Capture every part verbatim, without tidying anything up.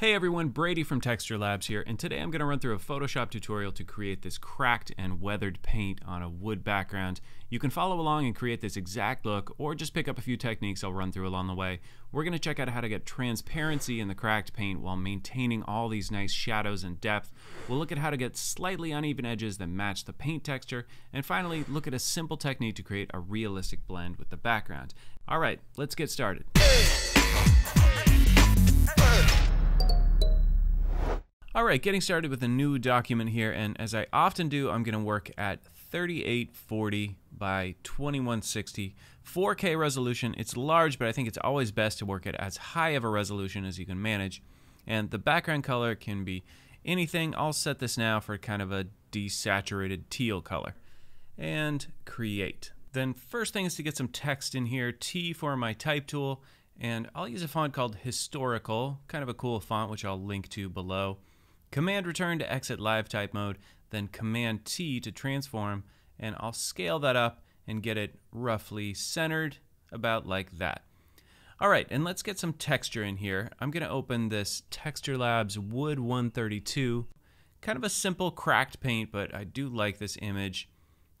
Hey everyone, Brady from Texture Labs here, and today I'm going to run through a Photoshop tutorial to create this cracked and weathered paint on a wood background. You can follow along and create this exact look, or just pick up a few techniques I'll run through along the way. We're going to check out how to get transparency in the cracked paint while maintaining all these nice shadows and depth. We'll look at how to get slightly uneven edges that match the paint texture, and finally look at a simple technique to create a realistic blend with the background. Alright, let's get started. Alright, getting started with a new document here, and as I often do, I'm going to work at thirty-eight forty by twenty-one sixty. four K resolution. It's large, but I think it's always best to work at as high of a resolution as you can manage. And the background color can be anything. I'll set this now for kind of a desaturated teal color. And create. Then first thing is to get some text in here. T for my type tool, and I'll use a font called Historical, kind of a cool font which I'll link to below. Command return to exit live type mode, then Command T to transform, and I'll scale that up and get it roughly centered about like that. Alright, and let's get some texture in here. I'm going to open this Texture Labs Wood one thirty-two. Kind of a simple cracked paint, but I do like this image.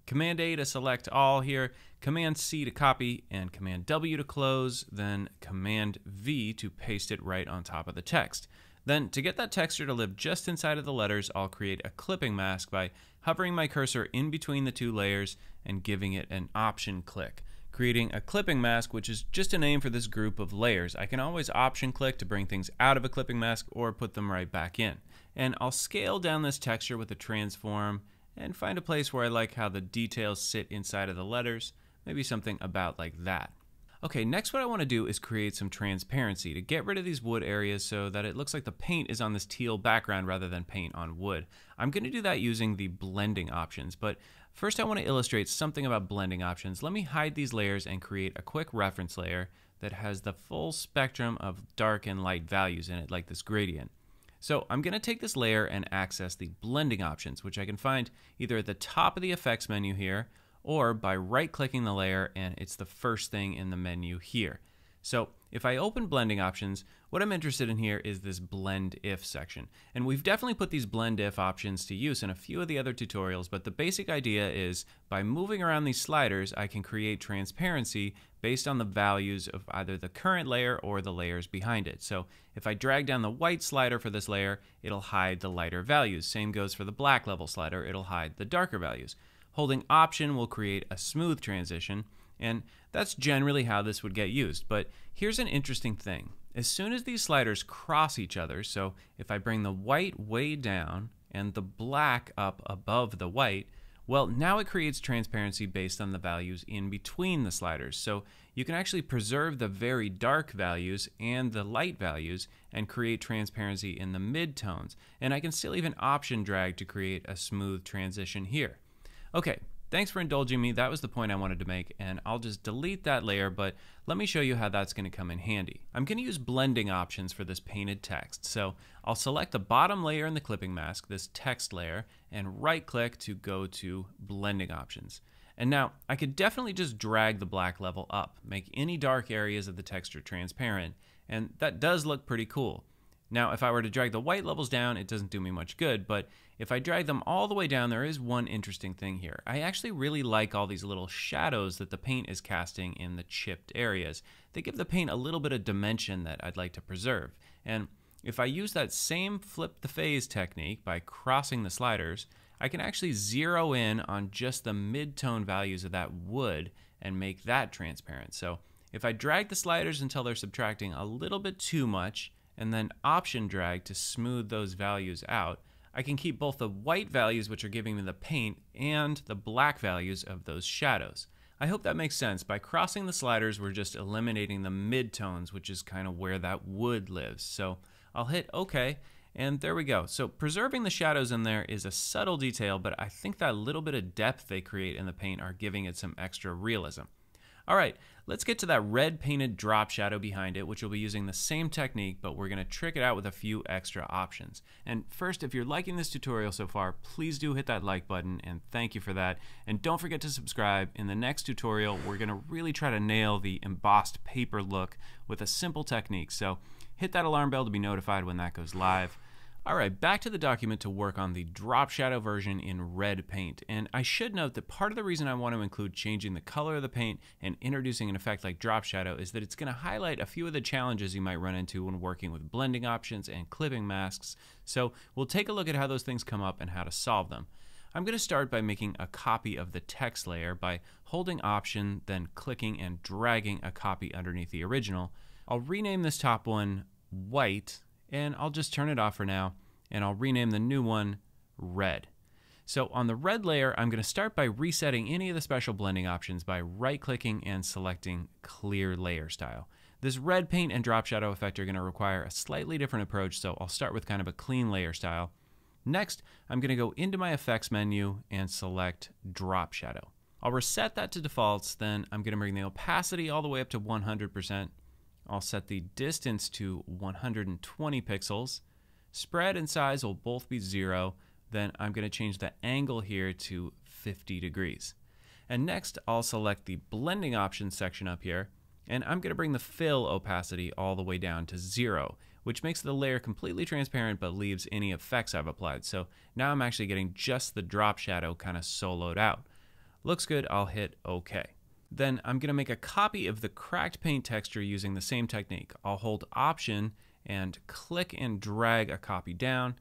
Command A to select all here, Command C to copy, and Command W to close, then Command V to paste it right on top of the text. Then, to get that texture to live just inside of the letters, I'll create a clipping mask by hovering my cursor in between the two layers and giving it an option click, creating a clipping mask, which is just a name for this group of layers. I can always option click to bring things out of a clipping mask or put them right back in. And I'll scale down this texture with a transform and find a place where I like how the details sit inside of the letters, maybe something about like that. Okay, next what I want to do is create some transparency to get rid of these wood areas so that it looks like the paint is on this teal background rather than paint on wood. I'm going to do that using the blending options, but first I want to illustrate something about blending options. Let me hide these layers and create a quick reference layer that has the full spectrum of dark and light values in it, like this gradient. So I'm going to take this layer and access the blending options, which I can find either at the top of the effects menu here, or by right-clicking the layer, and it's the first thing in the menu here. So if I open blending options, what I'm interested in here is this blend if section. And we've definitely put these blend if options to use in a few of the other tutorials, but the basic idea is by moving around these sliders, I can create transparency based on the values of either the current layer or the layers behind it. So if I drag down the white slider for this layer, it'll hide the lighter values. Same goes for the black level slider, it'll hide the darker values. Holding Option will create a smooth transition, and that's generally how this would get used. But here's an interesting thing. As soon as these sliders cross each other, so if I bring the white way down and the black up above the white, well, now it creates transparency based on the values in between the sliders. So you can actually preserve the very dark values and the light values and create transparency in the midtones. And I can still even Option drag to create a smooth transition here. Okay, thanks for indulging me. That was the point I wanted to make, and I'll just delete that layer, but let me show you how that's going to come in handy. I'm going to use blending options for this painted text. So I'll select the bottom layer in the clipping mask, this text layer, and right-click to go to blending options. And now I could definitely just drag the black level up, make any dark areas of the texture transparent, and that does look pretty cool. Now, if I were to drag the white levels down, it doesn't do me much good, but if I drag them all the way down, there is one interesting thing here. I actually really like all these little shadows that the paint is casting in the chipped areas. They give the paint a little bit of dimension that I'd like to preserve. And if I use that same flip the phase technique by crossing the sliders, I can actually zero in on just the mid-tone values of that wood and make that transparent. So if I drag the sliders until they're subtracting a little bit too much, and then option drag to smooth those values out, I can keep both the white values, which are giving me the paint, and the black values of those shadows. I hope that makes sense. By crossing the sliders, we're just eliminating the midtones, which is kind of where that wood lives. So I'll hit OK, and there we go. So preserving the shadows in there is a subtle detail, but I think that little bit of depth they create in the paint are giving it some extra realism. All right, let's get to that red painted drop shadow behind it, which will be using the same technique, but we're going to trick it out with a few extra options. And first, if you're liking this tutorial so far, please do hit that like button, and thank you for that. And don't forget to subscribe. In the next tutorial, we're going to really try to nail the embossed paper look with a simple technique. So Hit that alarm bell to be notified when that goes live. All right, back to the document to work on the drop shadow version in red paint. And I should note that part of the reason I want to include changing the color of the paint and introducing an effect like drop shadow is that it's going to highlight a few of the challenges you might run into when working with blending options and clipping masks. So we'll take a look at how those things come up and how to solve them. I'm going to start by making a copy of the text layer by holding Option, then clicking and dragging a copy underneath the original. I'll rename this top one White, and I'll just turn it off for now, and I'll rename the new one Red. So on the red layer, I'm going to start by resetting any of the special blending options by right-clicking and selecting Clear Layer Style. This red paint and drop shadow effect are going to require a slightly different approach, so I'll start with kind of a clean layer style. Next, I'm going to go into my effects menu and select drop shadow. I'll reset that to defaults, then I'm going to bring the opacity all the way up to one hundred percent. I'll set the distance to one hundred twenty pixels. Spread and size will both be zero. Then I'm going to change the angle here to fifty degrees. And next, I'll select the blending options section up here, and I'm going to bring the fill opacity all the way down to zero, which makes the layer completely transparent but leaves any effects I've applied. So now I'm actually getting just the drop shadow kind of soloed out. Looks good, I'll hit OK. Then I'm going to make a copy of the cracked paint texture using the same technique. I'll hold Option and click and drag a copy down.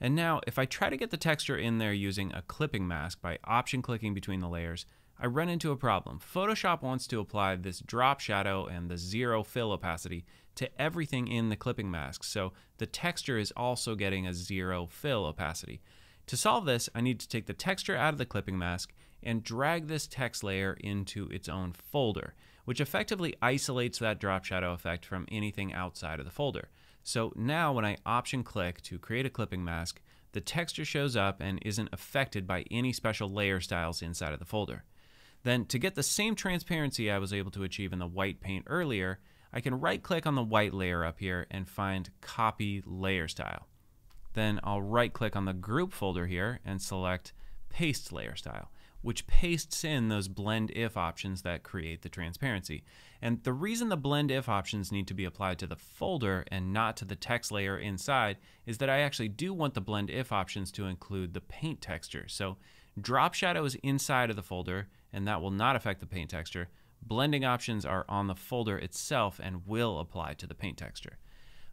And now if I try to get the texture in there using a clipping mask by Option clicking between the layers, I run into a problem. Photoshop wants to apply this drop shadow and the zero fill opacity to everything in the clipping mask, so the texture is also getting a zero fill opacity. To solve this, I need to take the texture out of the clipping mask and drag this text layer into its own folder, which effectively isolates that drop shadow effect from anything outside of the folder. So now when I Option click to create a clipping mask, the texture shows up and isn't affected by any special layer styles inside of the folder. Then to get the same transparency I was able to achieve in the white paint earlier, I can right-click on the white layer up here and find Copy Layer Style. Then I'll right-click on the group folder here and select Paste Layer Style, which pastes in those blend if options that create the transparency. And the reason the blend if options need to be applied to the folder and not to the text layer inside is that I actually do want the blend if options to include the paint texture. So drop shadow is inside of the folder, and that will not affect the paint texture. Blending options are on the folder itself and will apply to the paint texture.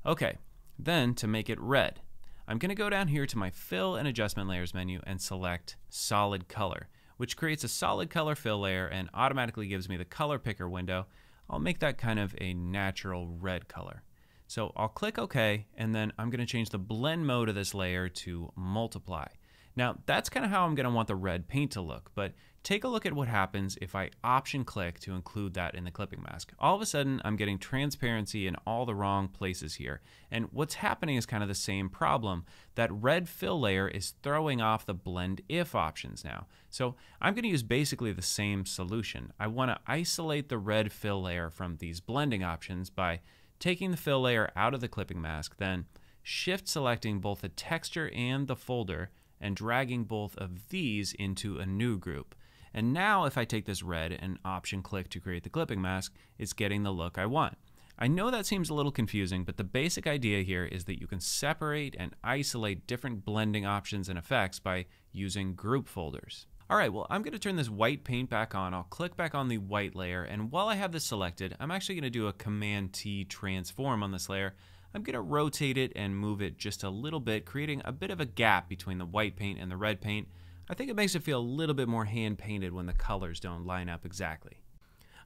Okay, then to make it red, I'm going to go down here to my Fill and Adjustment Layers menu and select Solid Color, which creates a solid color fill layer and automatically gives me the color picker window. I'll make that kind of a natural red color. So I'll click OK, and then I'm going to change the blend mode of this layer to Multiply. Now that's kind of how I'm going to want the red paint to look, but take a look at what happens if I Option click to include that in the clipping mask. All of a sudden I'm getting transparency in all the wrong places here, and what's happening is kind of the same problem. That red fill layer is throwing off the blend if options now. So I'm going to use basically the same solution. I want to isolate the red fill layer from these blending options by taking the fill layer out of the clipping mask, then shift selecting both the texture and the folder and dragging both of these into a new group. And now if I take this red and Option click to create the clipping mask, it's getting the look I want. I know that seems a little confusing, but the basic idea here is that you can separate and isolate different blending options and effects by using group folders. All right, well, I'm going to turn this white paint back on. I'll click back on the white layer, and while I have this selected, I'm actually going to do a Command T transform on this layer. I'm going to rotate it and move it just a little bit, creating a bit of a gap between the white paint and the red paint. I think it makes it feel a little bit more hand-painted when the colors don't line up exactly.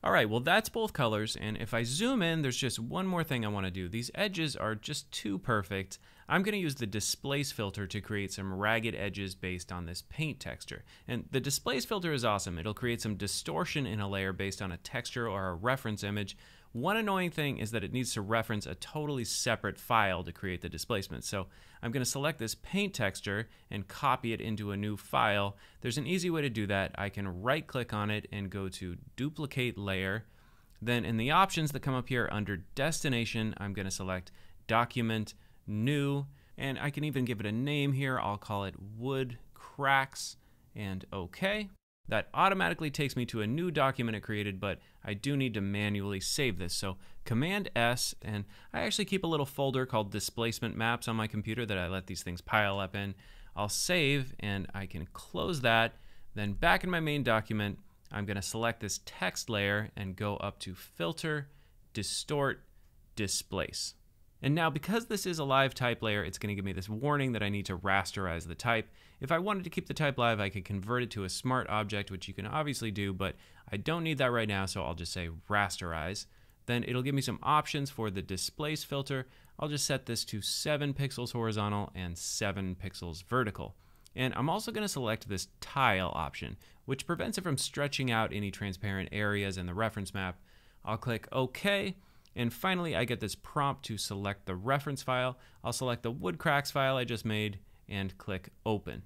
All right, well, that's both colors, and if I zoom in, there's just one more thing I want to do. These edges are just too perfect. I'm going to use the Displace filter to create some ragged edges based on this paint texture. And the Displace filter is awesome. It'll create some distortion in a layer based on a texture or a reference image. One annoying thing is that it needs to reference a totally separate file to create the displacement. So I'm going to select this paint texture and copy it into a new file. There's an easy way to do that. I can right click on it and go to Duplicate Layer. Then in the options that come up here under Destination, I'm going to select Document, New, and I can even give it a name here. I'll call it Wood Cracks and OK. that automatically takes me to a new document it created, but I do need to manually save this. So Command S, and I actually keep a little folder called displacement maps on my computer that I let these things pile up in. I'll save and I can close that. Then back in my main document, I'm going to select this text layer and go up to Filter, Distort, Displace. And now because this is a live type layer, it's going to give me this warning that I need to rasterize the type. If I wanted to keep the type live, I could convert it to a smart object, which you can obviously do, but I don't need that right now, so I'll just say rasterize. Then it'll give me some options for the displace filter. I'll just set this to seven pixels horizontal and seven pixels vertical. And I'm also going to select this tile option, which prevents it from stretching out any transparent areas in the reference map. I'll click OK. And finally, I get this prompt to select the reference file. I'll select the wood cracks file I just made and click Open.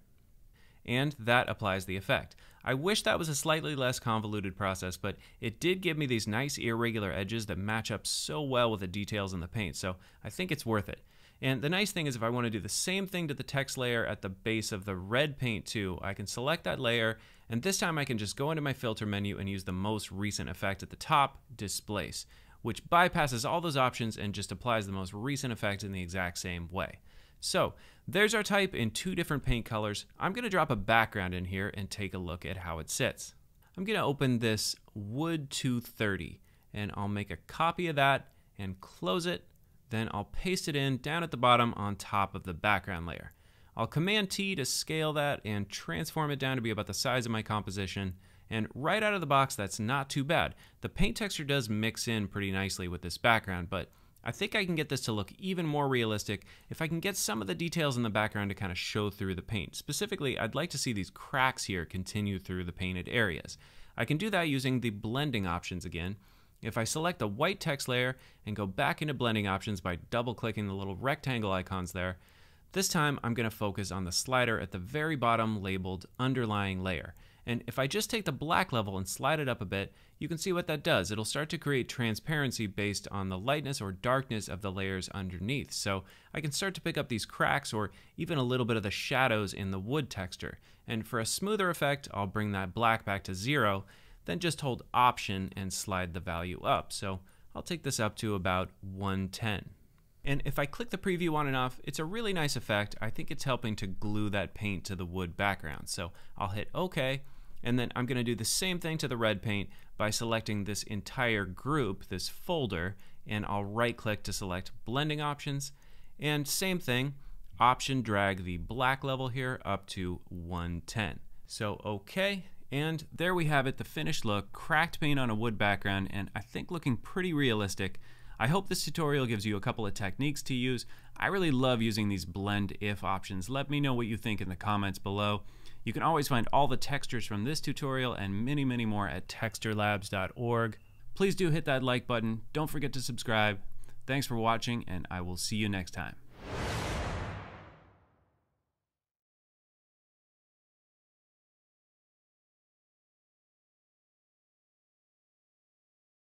And that applies the effect. I wish that was a slightly less convoluted process, but it did give me these nice irregular edges that match up so well with the details in the paint, so I think it's worth it. And the nice thing is if I want to do the same thing to the text layer at the base of the red paint too, I can select that layer, and this time I can just go into my filter menu and use the most recent effect at the top, Displace, which bypasses all those options and just applies the most recent effect in the exact same way. So there's our type in two different paint colors. I'm going to drop a background in here and take a look at how it sits. I'm going to open this wood two thirty and I'll make a copy of that and close it. Then I'll paste it in down at the bottom on top of the background layer. I'll Command T to scale that and transform it down to be about the size of my composition. And right out of the box, that's not too bad. The paint texture does mix in pretty nicely with this background, but I think I can get this to look even more realistic if I can get some of the details in the background to kind of show through the paint. Specifically, I'd like to see these cracks here continue through the painted areas. I can do that using the blending options again. If I select the white text layer and go back into blending options by double-clicking the little rectangle icons there, this time I'm going to focus on the slider at the very bottom labeled underlying layer. And if I just take the black level and slide it up a bit, you can see what that does. It'll start to create transparency based on the lightness or darkness of the layers underneath. So I can start to pick up these cracks or even a little bit of the shadows in the wood texture. And for a smoother effect, I'll bring that black back to zero, then just hold Option and slide the value up. So I'll take this up to about one ten. And if I click the preview on and off, it's a really nice effect. I think it's helping to glue that paint to the wood background. So I'll hit OK. And then I'm going to do the same thing to the red paint by selecting this entire group, this folder, and I'll right click to select blending options. And same thing, option drag the black level here up to one ten. So OK, and there we have it, the finished look, cracked paint on a wood background, and I think looking pretty realistic. I hope this tutorial gives you a couple of techniques to use. I really love using these blend if options. Let me know what you think in the comments below. You can always find all the textures from this tutorial and many, many more at texture labs dot org. Please do hit that like button. Don't forget to subscribe. Thanks for watching, and I will see you next time.